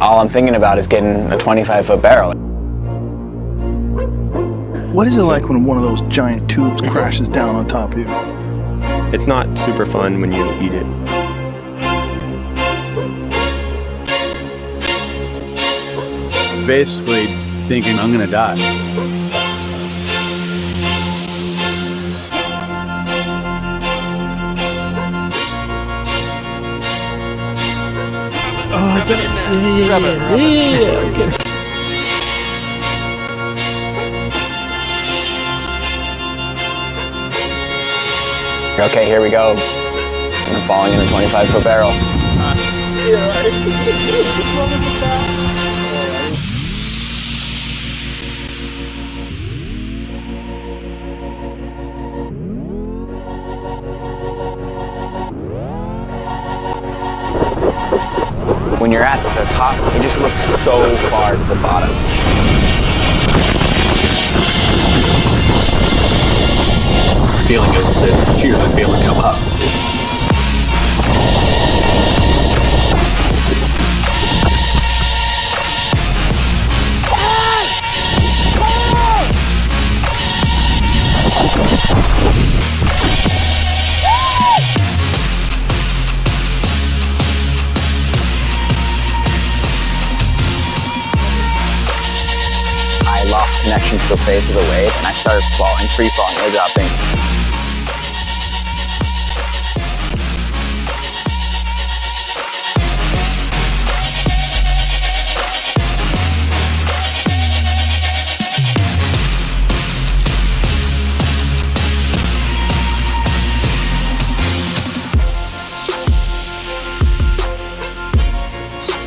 All I'm thinking about is getting a 25-foot barrel. What is it like when one of those giant tubes crashes down on top of you? It's not super fun when you eat it. Basically thinking I'm gonna die. Oh, get it now. Grab it, grab it. Yeah, okay. Okay, here we go. I'm falling in a 25-foot barrel. When you're at the top, it just looks so far to the bottom. Feeling is to hear the feeling come up. I lost connection to the face of the wave and I started falling, free falling, no dropping.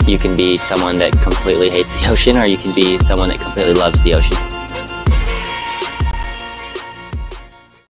You can be someone that completely hates the ocean, or you can be someone that completely loves the ocean.